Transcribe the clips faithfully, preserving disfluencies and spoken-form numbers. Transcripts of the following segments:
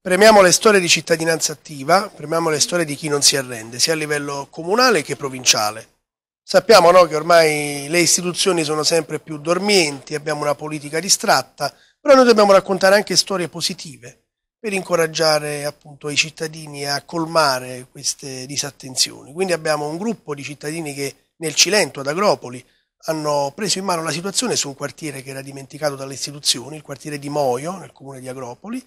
Premiamo le storie di cittadinanza attiva, premiamo le storie di chi non si arrende, sia a livello comunale che provinciale. Sappiamo no, che ormai le istituzioni sono sempre più dormienti, abbiamo una politica distratta, però noi dobbiamo raccontare anche storie positive per incoraggiare appunto i cittadini a colmare queste disattenzioni. Quindi abbiamo un gruppo di cittadini che nel Cilento, ad Agropoli, hanno preso in mano la situazione su un quartiere che era dimenticato dalle istituzioni, il quartiere di Moio, nel comune di Agropoli,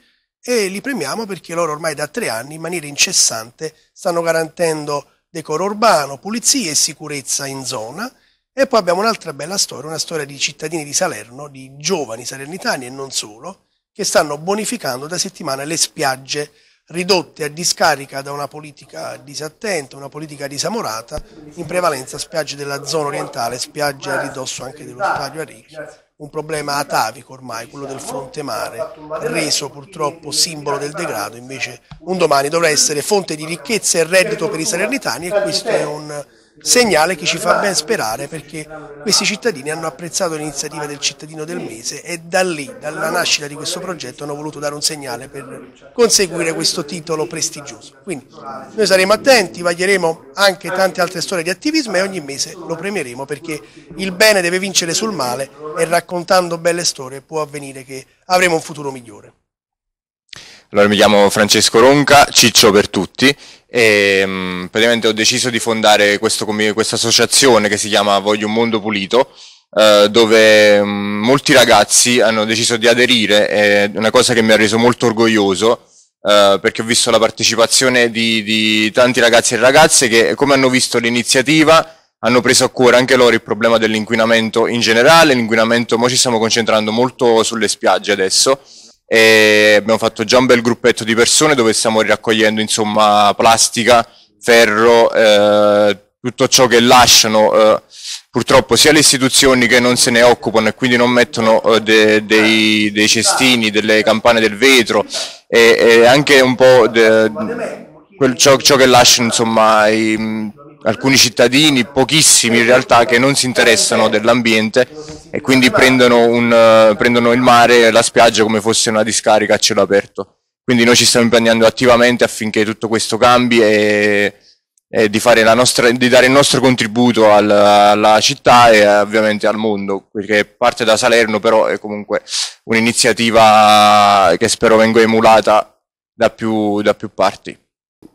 e li premiamo perché loro ormai da tre anni in maniera incessante stanno garantendo decoro urbano, pulizia e sicurezza in zona. E poi abbiamo un'altra bella storia, una storia di cittadini di Salerno, di giovani salernitani e non solo, che stanno bonificando da settimane le spiagge ridotte a discarica da una politica disattenta, una politica disamorata, in prevalenza spiagge della zona orientale, spiagge a ridosso anche dello stadio Arecchi. Un problema atavico ormai, quello del fronte mare, reso purtroppo simbolo del degrado, invece un domani dovrà essere fonte di ricchezza e reddito per i salernitani, e questo è un segnale che ci fa ben sperare, perché questi cittadini hanno apprezzato l'iniziativa del cittadino del mese e da lì, dalla nascita di questo progetto, hanno voluto dare un segnale per conseguire questo titolo prestigioso. Quindi noi saremo attenti, vaglieremo anche tante altre storie di attivismo e ogni mese lo premieremo, perché il bene deve vincere sul male e raccontando belle storie può avvenire che avremo un futuro migliore. Allora, mi chiamo Francesco Ronca, Ciccio per tutti, e mh, praticamente ho deciso di fondare questo, questa associazione che si chiama Voglio un mondo pulito, eh, dove mh, molti ragazzi hanno deciso di aderire, è una cosa che mi ha reso molto orgoglioso, eh, perché ho visto la partecipazione di, di tanti ragazzi e ragazze che, come hanno visto l'iniziativa, hanno preso a cuore anche loro il problema dell'inquinamento in generale. L'inquinamento, noi ci stiamo concentrando molto sulle spiagge adesso, e abbiamo fatto già un bel gruppetto di persone dove stiamo raccogliendo insomma plastica, ferro, eh, tutto ciò che lasciano eh, purtroppo sia le istituzioni che non se ne occupano e quindi non mettono eh, de, dei, dei cestini, delle campane del vetro e, e anche un po' de, quel, ciò, ciò che lasciano insomma i, mh, alcuni cittadini, pochissimi in realtà, che non si interessano dell'ambiente e quindi prendono, un, uh, prendono il mare e la spiaggia come fosse una discarica a cielo aperto. Quindi noi ci stiamo impegnando attivamente affinché tutto questo cambi e, e di, fare la nostra, di dare il nostro contributo al, alla città e ovviamente al mondo, perché parte da Salerno, però è comunque un'iniziativa che spero venga emulata da più, da più parti.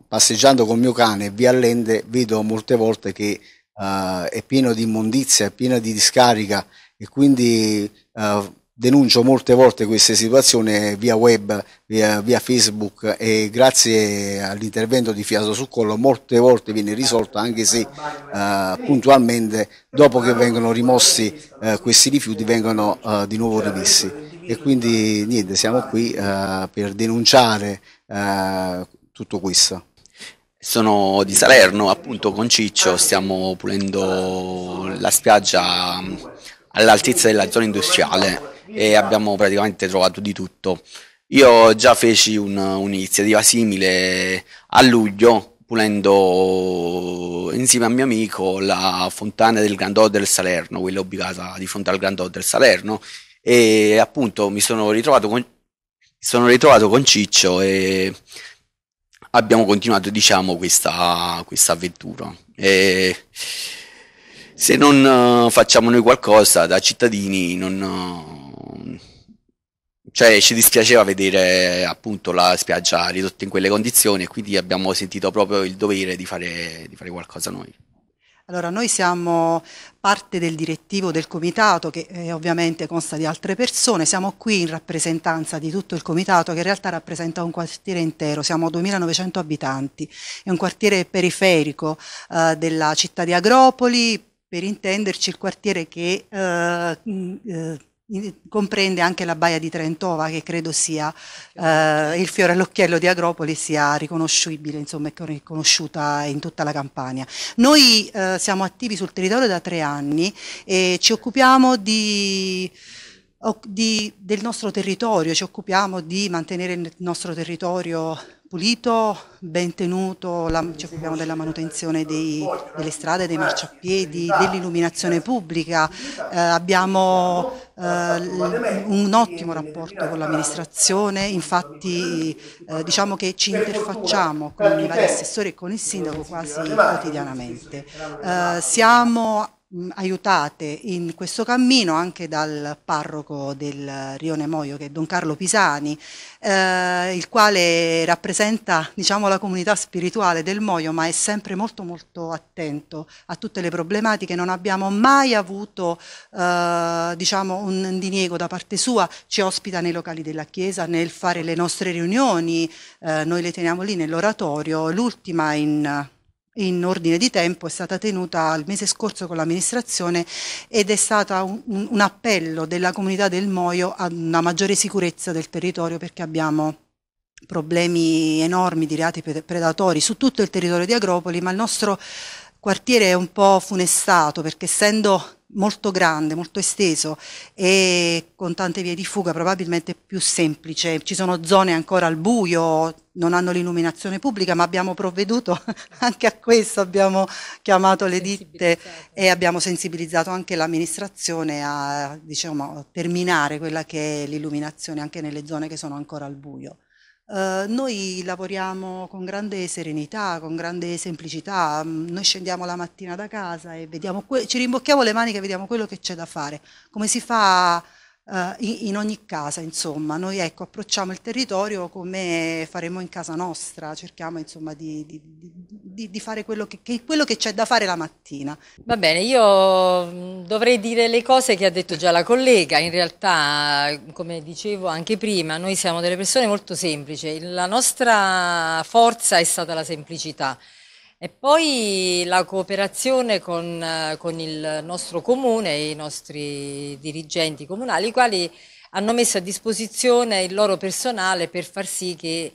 Passeggiando col mio cane via Allende vedo molte volte che uh, è pieno di immondizia, è pieno di discarica, e quindi uh, denuncio molte volte queste situazioni via web, via, via Facebook, e grazie all'intervento di Fiaso sul Collo molte volte viene risolto, anche se uh, puntualmente dopo che vengono rimossi uh, questi rifiuti vengono uh, di nuovo rimessi. E quindi niente, siamo qui uh, per denunciare uh, tutto questo. Sono di Salerno, appunto con Ciccio stiamo pulendo la spiaggia all'altezza della zona industriale e abbiamo praticamente trovato di tutto. Io già feci un'iniziativa simile a luglio, pulendo insieme a mio amico la fontana del Grandot del Salerno, quella ubicata di fronte al Grandot del Salerno, e appunto mi sono ritrovato con, sono ritrovato con Ciccio e abbiamo continuato, diciamo, questa, questa avventura. E se non facciamo noi qualcosa da cittadini, non, cioè, ci dispiaceva vedere appunto la spiaggia ridotta in quelle condizioni, e quindi abbiamo sentito proprio il dovere di fare, di fare qualcosa noi. Allora, noi siamo parte del direttivo del comitato, che eh, ovviamente consta di altre persone. Siamo qui in rappresentanza di tutto il comitato, che in realtà rappresenta un quartiere intero. Siamo duemilanovecento abitanti, è un quartiere periferico eh, della città di Agropoli, per intenderci il quartiere che eh, eh, comprende anche la Baia di Trentova, che credo sia eh, il fiore all'occhiello di Agropoli, sia riconoscibile, insomma, è riconosciuta in tutta la Campania. Noi eh, siamo attivi sul territorio da tre anni e ci occupiamo di, di, del nostro territorio, ci occupiamo di mantenere il nostro territorio pulito, ben tenuto, la, ci occupiamo della manutenzione dei, delle strade, dei marciapiedi, dell'illuminazione pubblica, eh, abbiamo eh, un ottimo rapporto con l'amministrazione, infatti eh, diciamo che ci interfacciamo con i vari assessori e con il sindaco quasi quotidianamente. Eh, siamo aiutate in questo cammino anche dal parroco del Rione Moio, che è Don Carlo Pisani, eh, il quale rappresenta, diciamo, la comunità spirituale del Moio, ma è sempre molto molto attento a tutte le problematiche. Non abbiamo mai avuto eh, diciamo un diniego da parte sua, ci ospita nei locali della chiesa, nel fare le nostre riunioni, eh, noi le teniamo lì nell'oratorio. L'ultima in in ordine di tempo è stata tenuta il mese scorso con l'amministrazione ed è stato un, un appello della comunità del Moio a una maggiore sicurezza del territorio, perché abbiamo problemi enormi di reati predatori su tutto il territorio di Agropoli, ma il nostro quartiere è un po' funestato perché, essendo molto grande, molto esteso e con tante vie di fuga, probabilmente più semplice. Ci sono zone ancora al buio, non hanno l'illuminazione pubblica, ma abbiamo provveduto anche a questo, abbiamo chiamato le ditte e abbiamo sensibilizzato anche l'amministrazione a, diciamo, a terminare quella che è l'illuminazione anche nelle zone che sono ancora al buio. Uh, noi lavoriamo con grande serenità, con grande semplicità. Noi scendiamo la mattina da casa e vediamo, ci rimbocchiamo le maniche e vediamo quello che c'è da fare, come si fa uh, in, in ogni casa, insomma. Noi, ecco, approcciamo il territorio come faremo in casa nostra, cerchiamo, insomma, di, di, di, di fare quello che, che, quello che c'è da fare la mattina. Va bene, io dovrei dire le cose che ha detto già la collega. In realtà, come dicevo anche prima, noi siamo delle persone molto semplici, la nostra forza è stata la semplicità e poi la cooperazione con, con il nostro comune e i nostri dirigenti comunali, i quali hanno messo a disposizione il loro personale per far sì che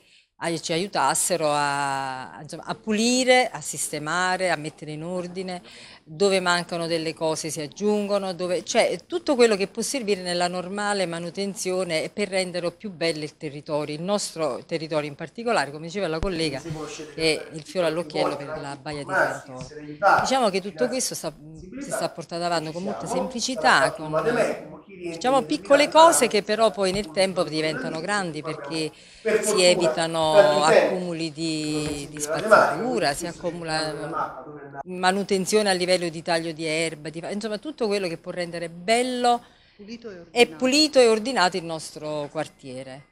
ci aiutassero a, a pulire, a sistemare, a mettere in ordine, dove mancano delle cose si aggiungono, dove, cioè tutto quello che può servire nella normale manutenzione per rendere più bello il territorio, il nostro territorio in particolare, come diceva la collega, che è il fiore all'occhiello per la Baia di Trentova. Diciamo che tutto questo sta, si sta portando avanti con molta semplicità, con, diciamo, piccole cose che però poi nel tempo diventano grandi, perché si evitano accumuli di, di spazzatura, si accumula manutenzione a livello di taglio di erba, di, insomma tutto quello che può rendere bello e pulito e ordinato il nostro quartiere.